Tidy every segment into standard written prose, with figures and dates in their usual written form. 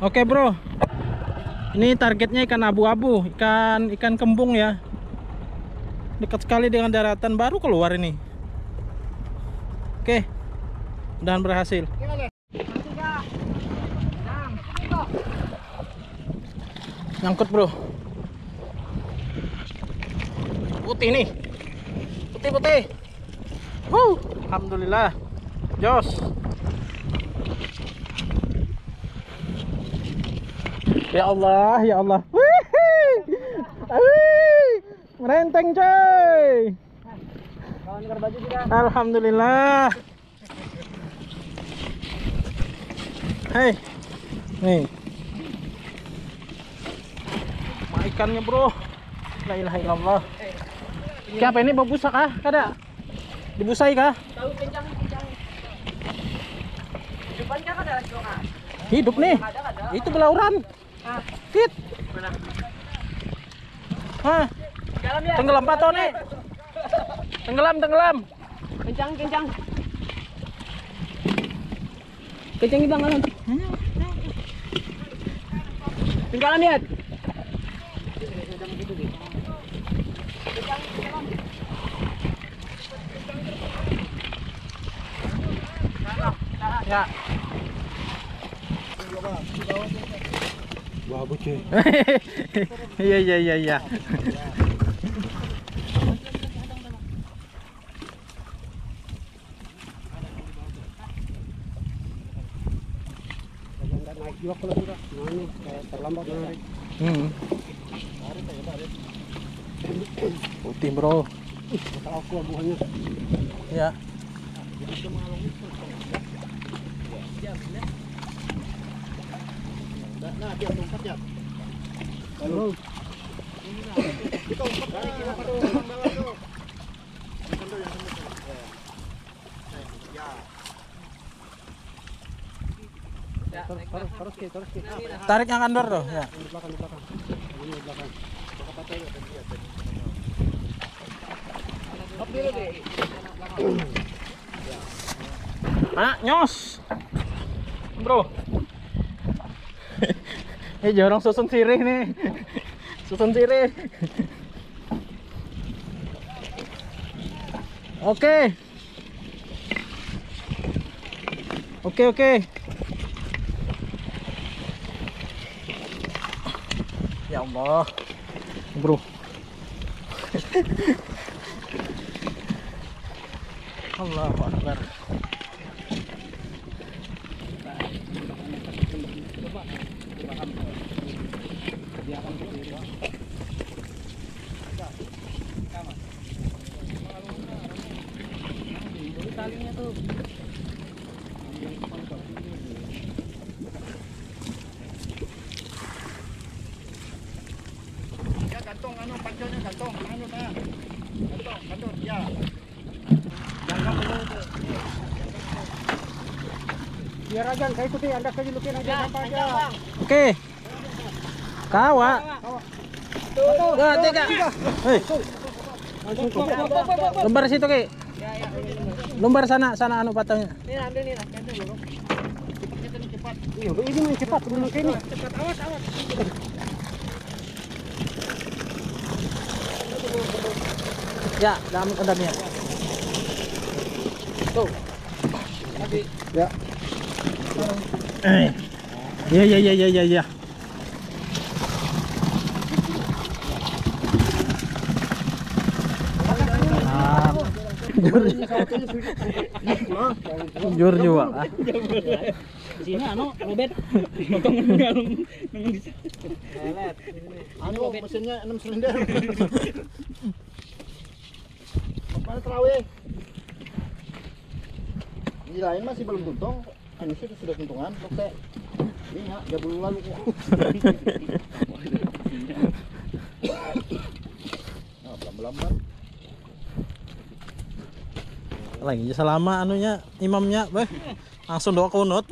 Oke bro, ini targetnya ikan abu-abu, ikan kembung ya. Dekat sekali dengan daratan, baru keluar ini. Oke, dan berhasil. Nyangkut bro. Putih nih, putih. Alhamdulillah, jos. Ya Allah. Wih, merenteng coy. Alhamdulillah. Hei, nih. Ikannya bro. La ilaha illallah. Siapa ini busak ah? Kada. Dibusai kah? Tahu kencang. Hidupannya kada lagi. Hidup nih. Itu belauran. Kit. Hah? Tenggelam pato nih. Tenggelam. Kencang. Kencang kita ngalam. Tenggelam lihat. Ya. Wah, bocah. Iya. Putih bro. Ya. Nah, dia lompat ya. Lalu. Kita lompat dari kiri ke bawah tuh. Contoh yang benar. Ya. Terus. Tarik yang kendor tuh, ya. Belakang. Ini belakang. Pakai patah ya tadi ya. Hop dulu deh. Mana nyos? Bro. Ini jorong susun sirih nih. Oke. Ya Allah. Bro. Allahu Akbar. Gantung, ya. Biar aja, saya ikuti Anda kejelukin aja aja. Oke. Kawa. Dua, tiga. Hei. Lembar situ, Ki. Ya. Lembar sana patungnya. Nih, ambil nih lah, gantung dulu. Cepat. Iya, ini main cepat sebelum ini. Cepat, awas. Ya, dalam keadaan ya. Tuh. Lagi. Ya. Ya. Jujur juga. Sini anu Robert potong galung nang di lelet. Anu mesinnya 6 silinder. Mana terawih? Di lain masih belum tuntung, ini sudah tuntungan. Oke. Ini ya, dia belum lalu kok. Nah, belum. Lagi selama anunya imamnya, beh. Langsung doa kunut.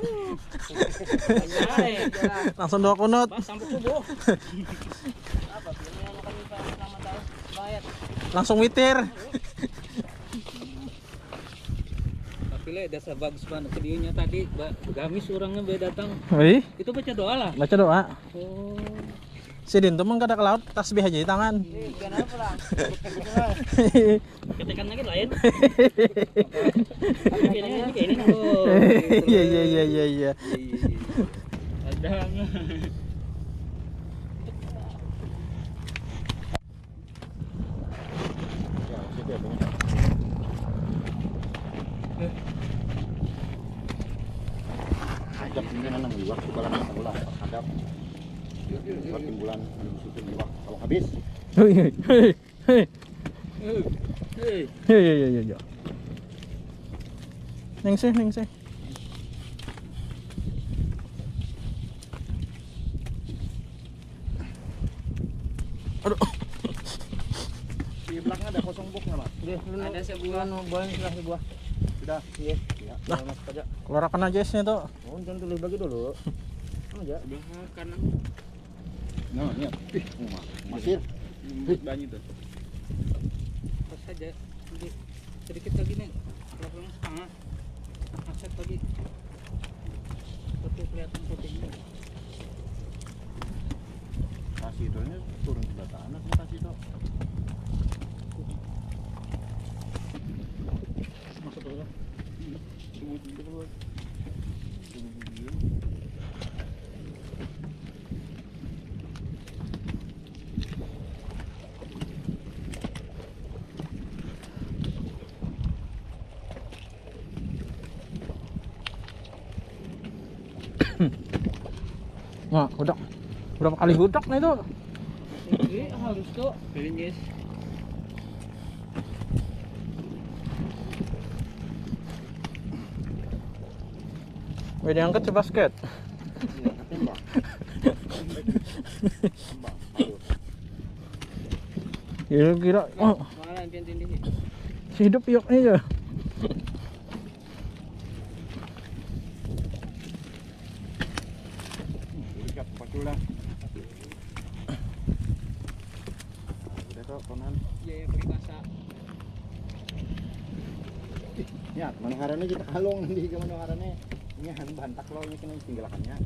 Sampai subuh. Apa bilangnya akan selamat tahu bayat. Langsung witir. Pilih dasar bagus banget videonya tadi, gamis orangnya beda datang. Wih. Itu baca doa lah. Baca doa. Oh. Sidin temen kada ke laut tasbih aja di tangan. Kenapa lah? Ketekan lagi lain. Ini Iya. Ada. Kalau habis. Hei. Neng sih. Aduh. Di belakang ada kosong box enggak, Pak? Ada sebulan boleh sudah sebuah. Sudah, iya. Nah, masuk aja. Keluarkan aja esnya tuh. Oh, jangan dulu bagi dulu. Aja. Udah kanan. Nah, ini masih banyak tuh. Pas aja sedikit lagi nih. Kalau setengah. Masuk lagi. Seperti kelihatan putihnya. Kasih itunya turun ke bawah anak kasih itu. Masuk dulu. Nah, udah berapa kali hudak nih tuh? Ini harus tuh finish. Weh, diangkat ke basket. Iya, tembak. Kira-kira oh. Hidup yuk nih ya. Ya, mana harane kita kalong di mana harane. Ini han bantak lo ini kena tinggalakannya.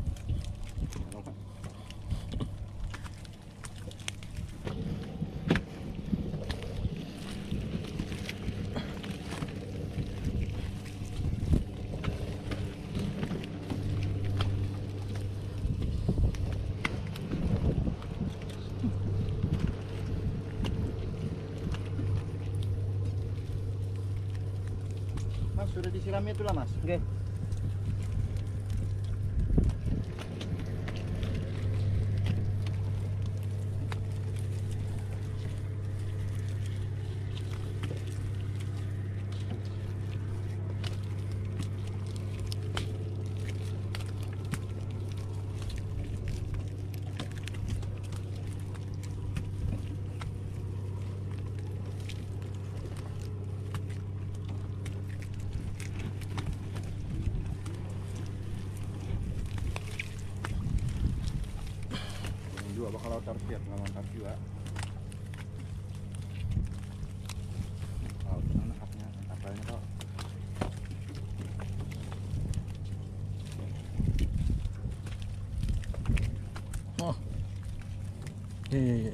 Sudah disiram itu lah, Mas. Oke. Kalau target ngomong target ya. Kalau mana haknya apalnya kok. Oh. Iya.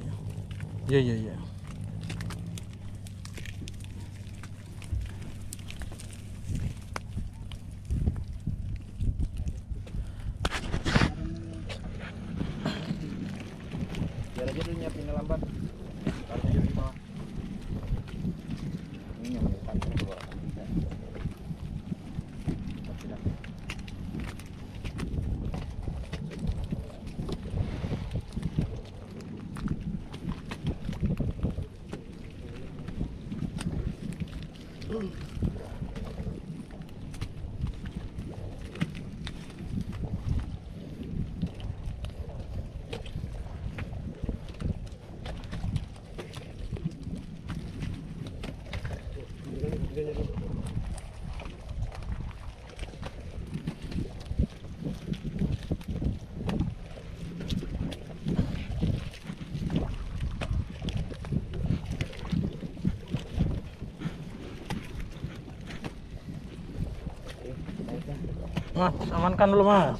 Mas, amankan dulu, Mas.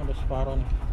Ada separuh nih.